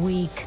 Weak.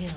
Kill.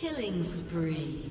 Killing spree.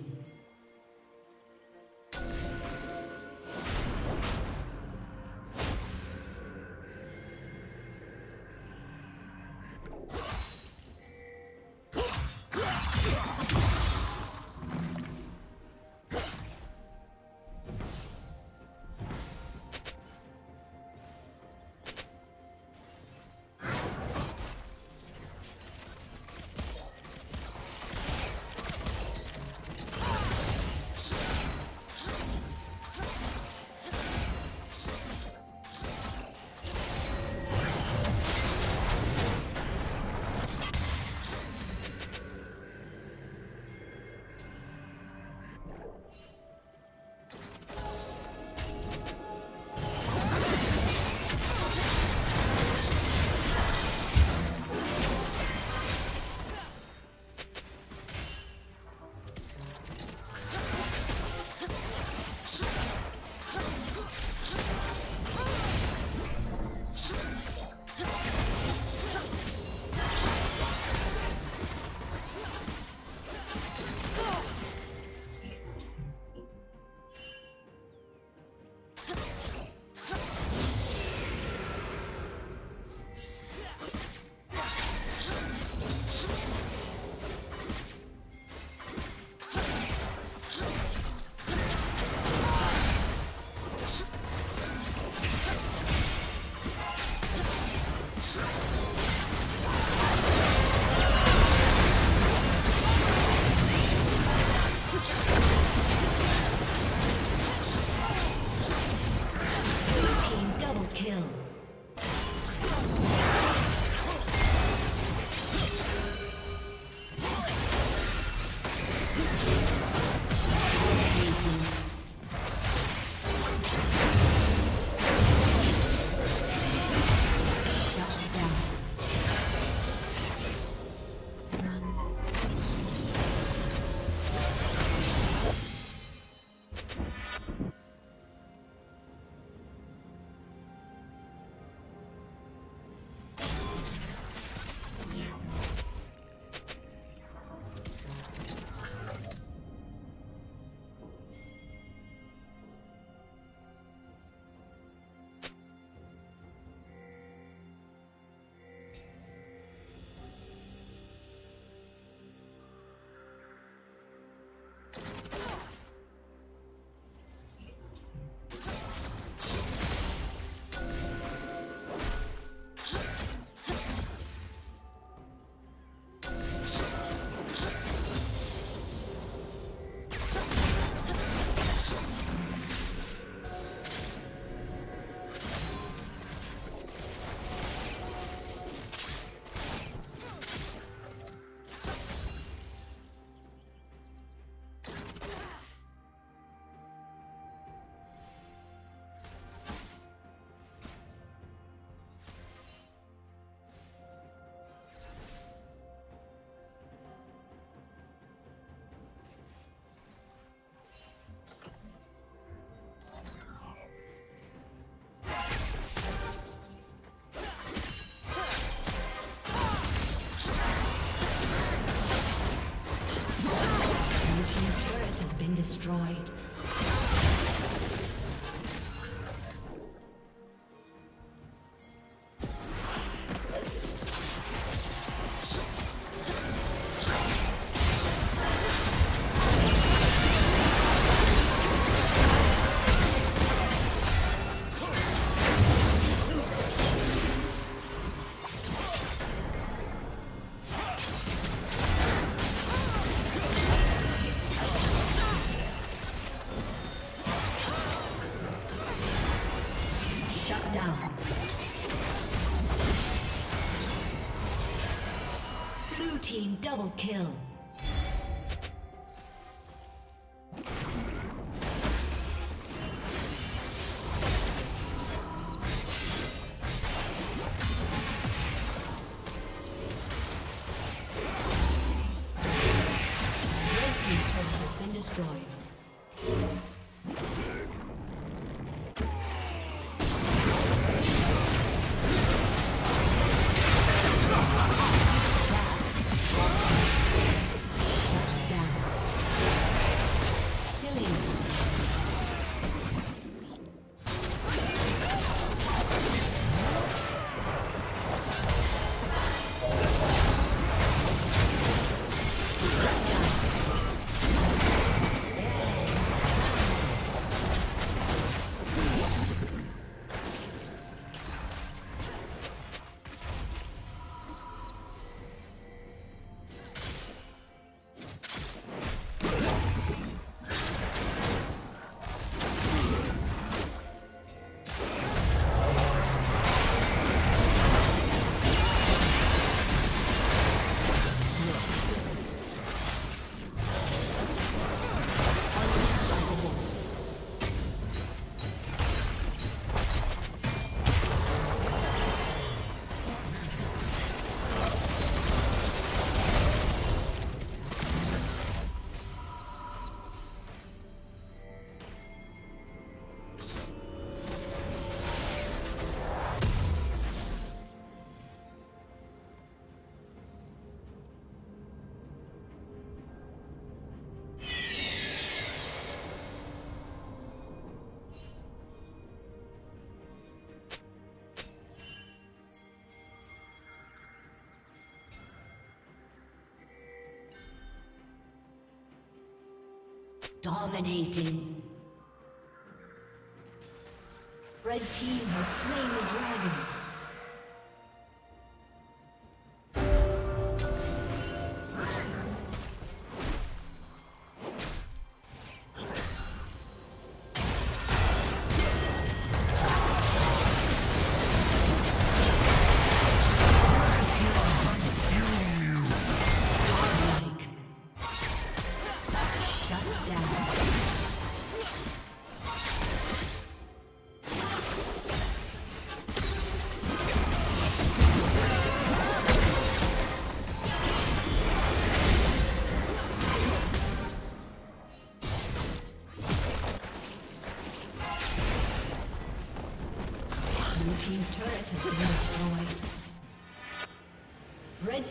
Shut down. Blue team double kill. Dominating. Red team has slain the dragon.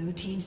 Blue team's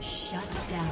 Shut down.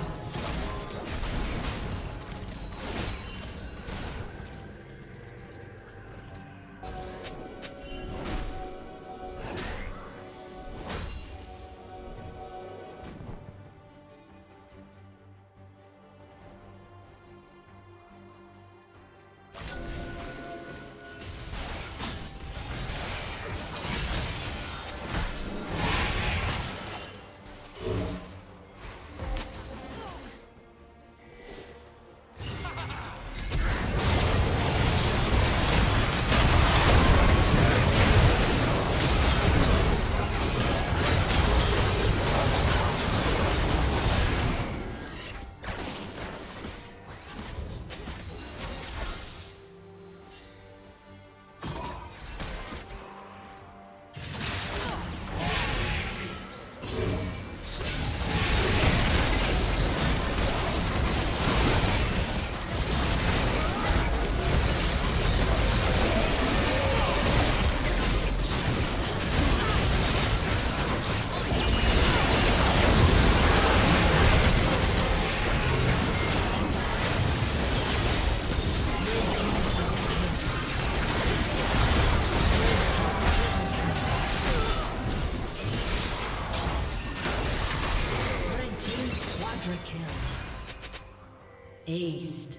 Aced.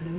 Blue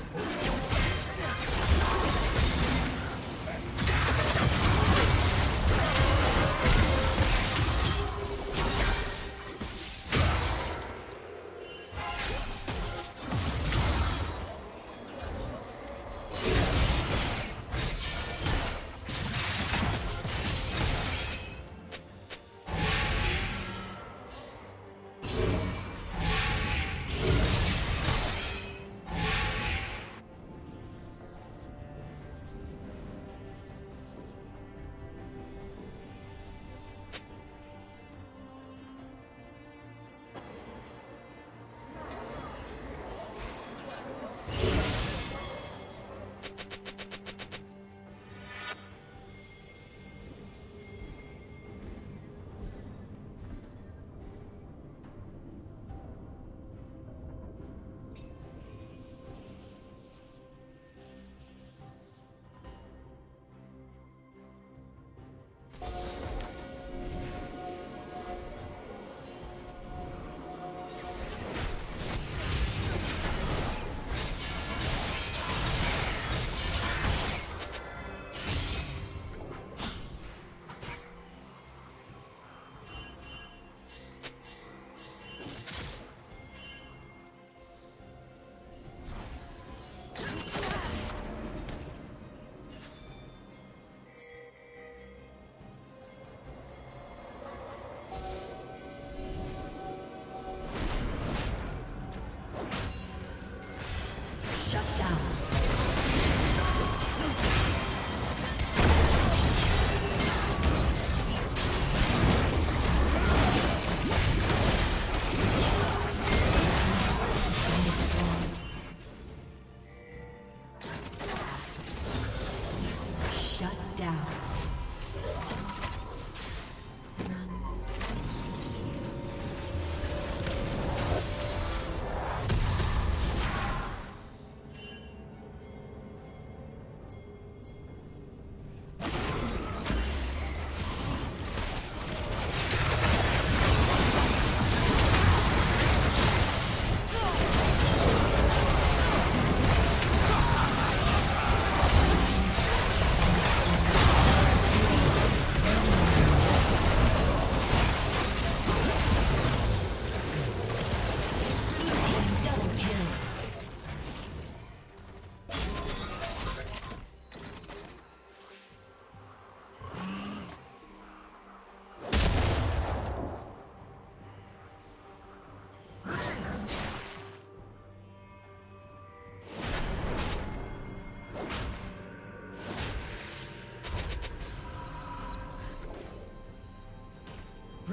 down.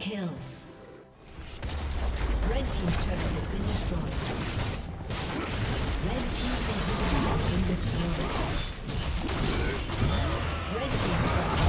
Kill. Red Team's turret has been destroyed. Red Team's inhibitor has been destroyed. Red Team's turret.